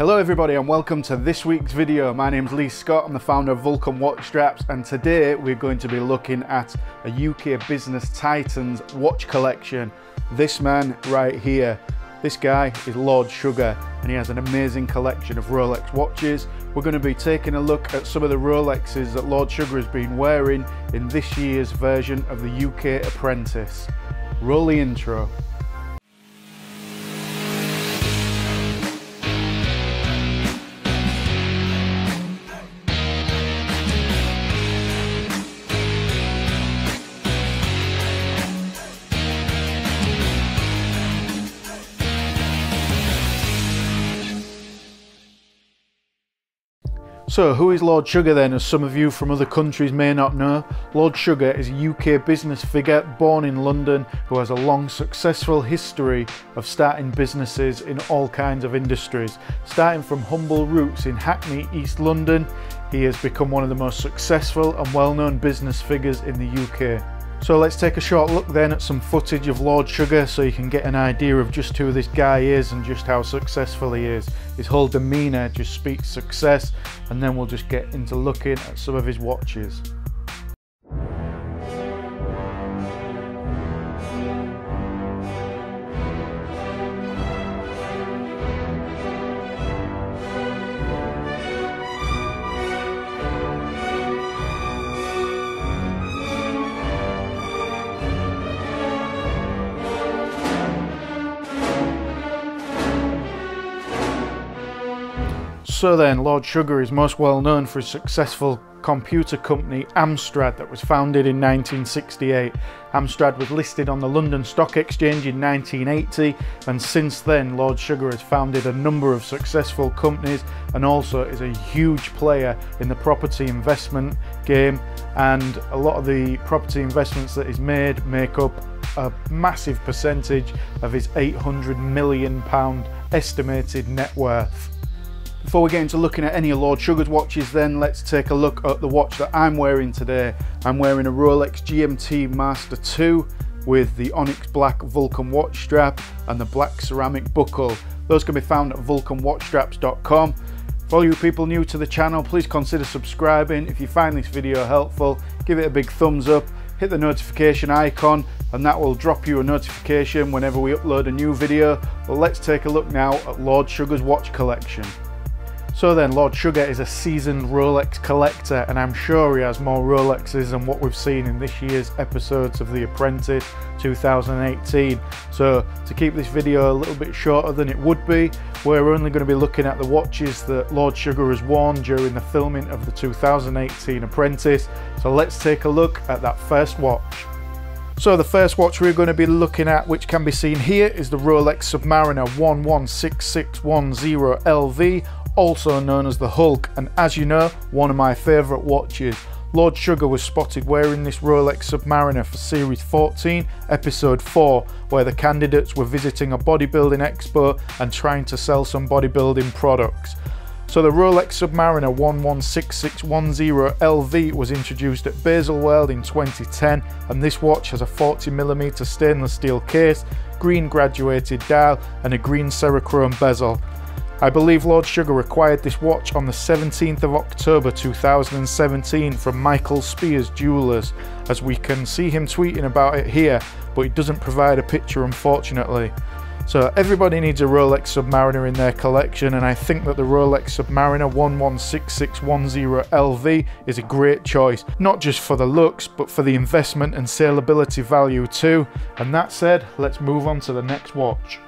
Hello everybody and welcome to this week's video. My name's Lee Scott, I'm the founder of Vulcan Watch Straps, and today we're going to be looking at a UK business titan's watch collection. This man right here, this guy is Lord Sugar, and he has an amazing collection of Rolex watches. We're going to be taking a look at some of the Rolexes that Lord Sugar has been wearing in this year's version of the UK Apprentice. Roll the intro. So who is Lord Sugar then, as some of you from other countries may not know? Lord Sugar is a UK business figure born in London who has a long successful history of starting businesses in all kinds of industries. Starting from humble roots in Hackney, East London, he has become one of the most successful and well-known business figures in the UK. So let's take a short look then at some footage of Lord Sugar so you can get an idea of just who this guy is and just how successful he is. His whole demeanour just speaks success, and then we'll just get into looking at some of his watches. So then, Lord Sugar is most well known for his successful computer company Amstrad that was founded in 1968. Amstrad was listed on the London Stock Exchange in 1980, and since then Lord Sugar has founded a number of successful companies and also is a huge player in the property investment game, and a lot of the property investments that he's made make up a massive percentage of his £800 million estimated net worth. Before we get into looking at any of Lord Sugar's watches then, let's take a look at the watch that I'm wearing today. I'm wearing a Rolex GMT Master 2 with the onyx black Vulcan watch strap and the black ceramic buckle. Those can be found at vulcanwatchstraps.com. For all you people new to the channel, please consider subscribing. If you find this video helpful, give it a big thumbs up, hit the notification icon, and that will drop you a notification whenever we upload a new video. But let's take a look now at Lord Sugar's watch collection. So then, Lord Sugar is a seasoned Rolex collector, and I'm sure he has more Rolexes than what we've seen in this year's episodes of The Apprentice 2018. So to keep this video a little bit shorter than it would be, we're only going to be looking at the watches that Lord Sugar has worn during the filming of the 2018 Apprentice. So let's take a look at that first watch. So the first watch we're going to be looking at, which can be seen here, is the Rolex Submariner 116610LV, also known as the Hulk, and as you know, one of my favourite watches. Lord Sugar was spotted wearing this Rolex Submariner for Series 14, Episode 4, where the candidates were visiting a bodybuilding expo and trying to sell some bodybuilding products. So the Rolex Submariner 116610LV was introduced at Baselworld in 2010, and this watch has a 40mm stainless steel case, green graduated dial and a green Cerachrome bezel. I believe Lord Sugar acquired this watch on the 17th of October 2017 from Michael Spears Jewellers, as we can see him tweeting about it here, but it doesn't provide a picture, unfortunately. So everybody needs a Rolex Submariner in their collection, and I think that the Rolex Submariner 116610LV is a great choice, not just for the looks but for the investment and saleability value too. And that said, let's move on to the next watch.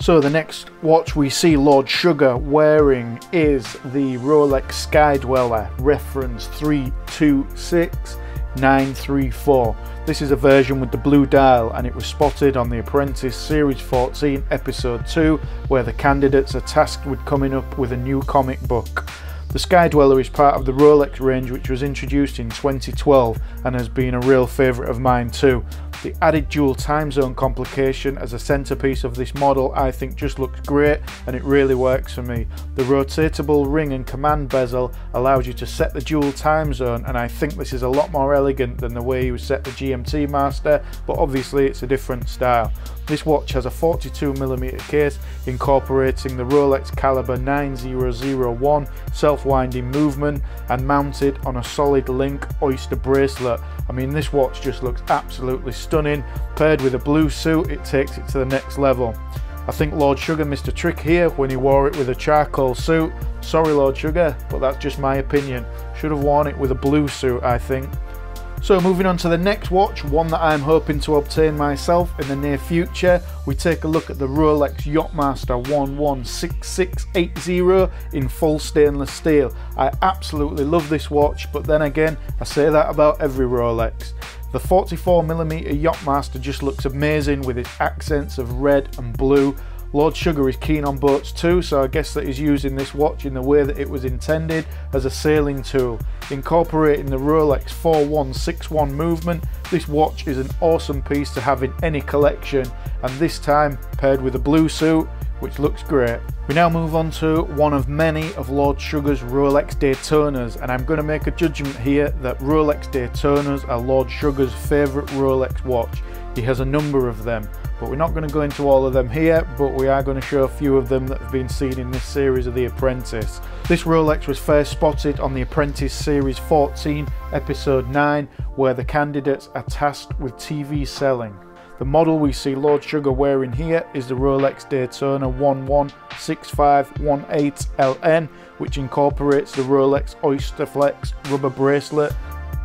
So the next watch we see Lord Sugar wearing is the Rolex Skydweller, reference 326934. This is a version with the blue dial, and it was spotted on The Apprentice Series 14 Episode 2, where the candidates are tasked with coming up with a new comic book. The Skydweller is part of the Rolex range, which was introduced in 2012 and has been a real favourite of mine too. The added dual time zone complication as a centerpiece of this model I think just looks great, and it really works for me. The rotatable ring and command bezel allows you to set the dual time zone, and I think this is a lot more elegant than the way you set the GMT Master, but obviously it's a different style. This watch has a 42mm case incorporating the Rolex caliber 9001 self-winding movement and mounted on a solid link oyster bracelet. I mean, this watch just looks absolutely stunning. Paired with a blue suit, it takes it to the next level. I think Lord Sugar missed a trick here when he wore it with a charcoal suit. Sorry Lord Sugar, but that's just my opinion. Should have worn it with a blue suit, I think. So moving on to the next watch, one that I'm hoping to obtain myself in the near future, we take a look at the Rolex Yachtmaster 116680 in full stainless steel. I absolutely love this watch, but then again, I say that about every Rolex. The 44mm Yachtmaster just looks amazing with its accents of red and blue. Lord Sugar is keen on boats too, so I guess that he's using this watch in the way that it was intended, as a sailing tool. Incorporating the Rolex 4161 movement, this watch is an awesome piece to have in any collection, and this time paired with a blue suit, which looks great. We now move on to one of many of Lord Sugar's Rolex Daytonas, and I'm going to make a judgment here that Rolex Daytonas are Lord Sugar's favourite Rolex watch. He has a number of them, but we're not going to go into all of them here, but we are going to show a few of them that have been seen in this series of The Apprentice. This Rolex was first spotted on The Apprentice Series 14, Episode 9, where the candidates are tasked with TV selling. The model we see Lord Sugar wearing here is the Rolex Daytona 116518LN, which incorporates the Rolex Oysterflex rubber bracelet,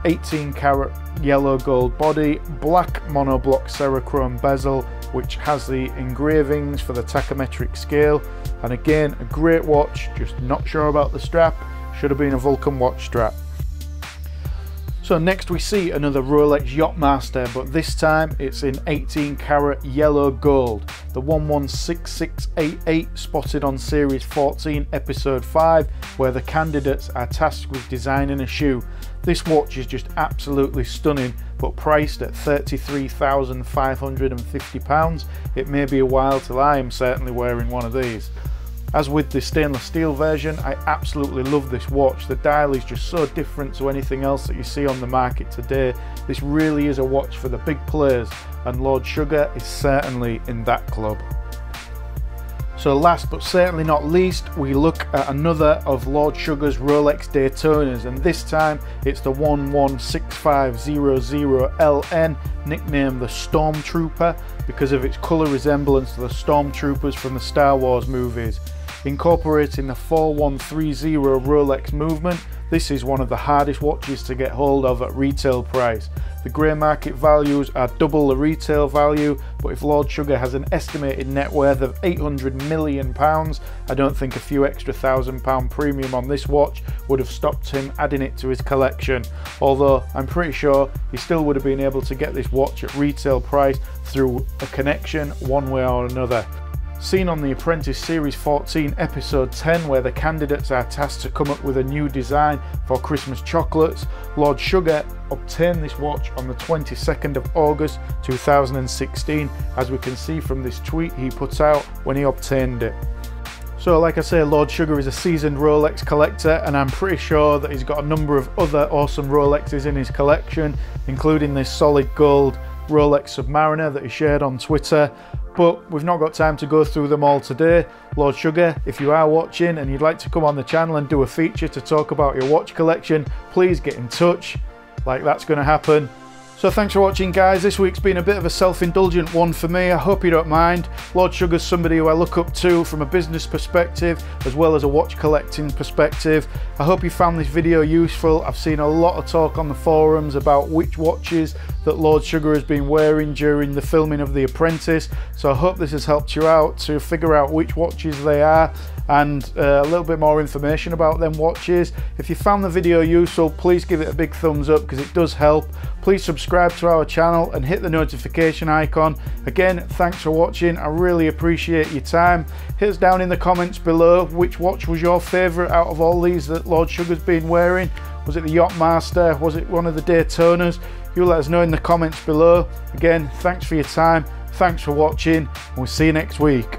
18 karat yellow gold body, black monoblock cerachrome bezel, which has the engravings for the tachymetric scale, and again a great watch, just not sure about the strap, should have been a Vulcan watch strap. So next we see another Rolex Yachtmaster, but this time it's in 18 karat yellow gold. The 116688 spotted on Series 14 Episode 5, where the candidates are tasked with designing a shoe. This watch is just absolutely stunning, but priced at £33,550, it may be a while till I am certainly wearing one of these. As with the stainless steel version, I absolutely love this watch. The dial is just so different to anything else that you see on the market today. This really is a watch for the big players, and Lord Sugar is certainly in that club. So last but certainly not least, we look at another of Lord Sugar's Rolex Daytonas, and this time it's the 116500LN, nicknamed the Stormtrooper because of its colour resemblance to the Stormtroopers from the Star Wars movies. Incorporating the 4130 Rolex movement, this is one of the hardest watches to get hold of at retail price. The grey market values are double the retail value, but if Lord Sugar has an estimated net worth of £800 million, I don't think a few extra £1,000 premium on this watch would have stopped him adding it to his collection. Although I'm pretty sure he still would have been able to get this watch at retail price through a connection one way or another. Seen on The Apprentice Series 14 Episode 10, where the candidates are tasked to come up with a new design for Christmas chocolates, Lord Sugar obtained this watch on the 22nd of August 2016, as we can see from this tweet he put out when he obtained it. So like I say, Lord Sugar is a seasoned Rolex collector, and I'm pretty sure that he's got a number of other awesome Rolexes in his collection, including this solid gold Rolex Submariner that he shared on Twitter, but we've not got time to go through them all today. Lord Sugar, if you are watching and you'd like to come on the channel and do a feature to talk about your watch collection, please get in touch, like that's going to happen. So thanks for watching guys, this week's been a bit of a self-indulgent one for me, I hope you don't mind. Lord Sugar's somebody who I look up to from a business perspective as well as a watch collecting perspective. I hope you found this video useful. I've seen a lot of talk on the forums about which watches that Lord Sugar has been wearing during the filming of The Apprentice, so I hope this has helped you out to figure out which watches they are, and a little bit more information about them watches. If you found the video useful, please give it a big thumbs up because it does help. Please subscribe to our channel and hit the notification icon. Again, thanks for watching, I really appreciate your time. Hit us down in the comments below, which watch was your favourite out of all these that Lord Sugar's been wearing? Was it the Yachtmaster? Was it one of the Daytonas? You let us know in the comments below. Again, thanks for your time, thanks for watching, and we'll see you next week.